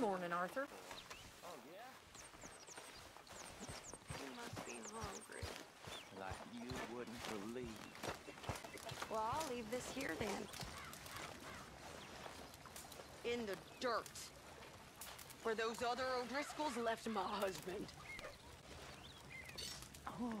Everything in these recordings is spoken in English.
Good morning, Arthur. Oh, yeah? You must be hungry. Like you wouldn't believe. Well, I'll leave this here, then. In the dirt. For those other O'Driscolls left my husband. Oh.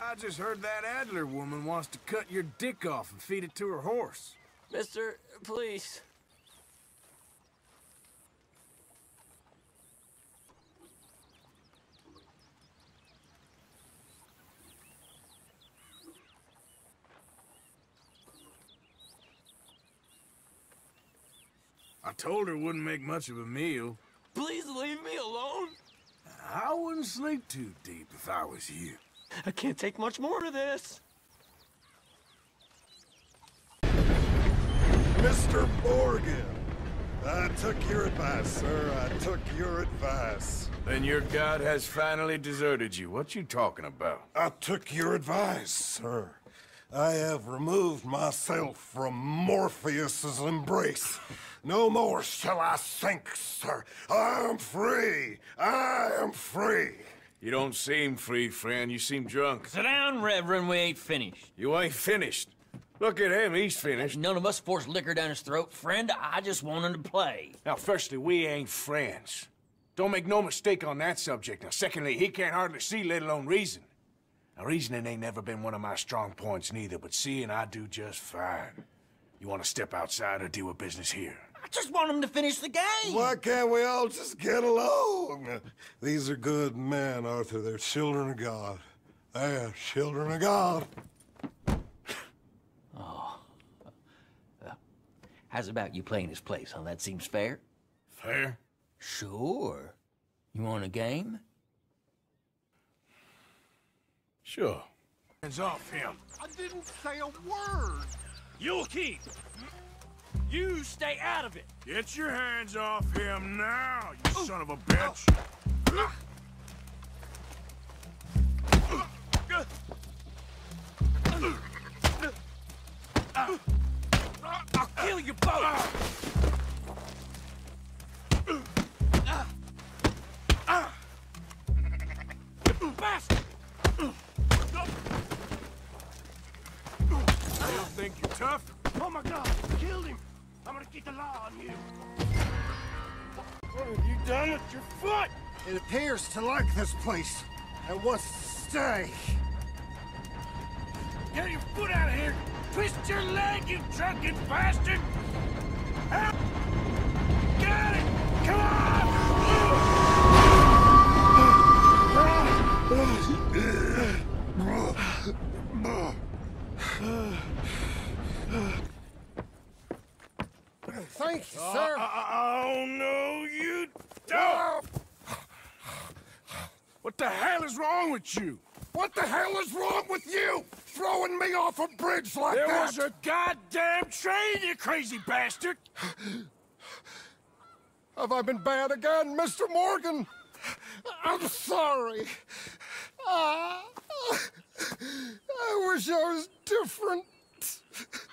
I just heard that Adler woman wants to cut your dick off and feed it to her horse. Mister, please. I told her it wouldn't make much of a meal. Please leave me alone. I wouldn't sleep too deep if I was you. I can't take much more of this. Mr. Morgan, I took your advice, sir. I took your advice. Then your god has finally deserted you. What you talking about? I took your advice, sir. I have removed myself from Morpheus's embrace. No more shall I sink, sir. I am free. I am free. You don't seem free, friend. You seem drunk. Sit down, Reverend. We ain't finished. You ain't finished? Look at him. He's finished. None of us forced liquor down his throat. Friend, I just want him to play. Now, firstly, we ain't friends. Don't make no mistake on that subject. Now, secondly, he can't hardly see, let alone reason. Now, reasoning ain't never been one of my strong points neither, but seeing I do just fine. You want to step outside or do a business here? I just want him to finish the game. Why can't we all just get along? These are good men, Arthur. They're children of God. They're children of God. Oh. How's about you playing his place, huh? That seems fair. Fair? Sure. You want a game? Sure. Hands off him. I didn't say a word. You'll keep. You stay out of it! Get your hands off him now, you son of a bitch! I'll kill you both! You bastard! I don't think you're tough. Oh my God! Killed him! I'm gonna keep the law on you. What have you done with your foot? It appears to like this place and wants to stay. Get your foot out of here! Twist your leg, you drunken bastard! Help! Got it! Come on! Thank you, sir. Oh, no, you don't. What the hell is wrong with you? What the hell is wrong with you? Throwing me off a bridge like that? There was a goddamn train, you crazy bastard. Have I been bad again, Mr. Morgan? I'm sorry. I wish I was different.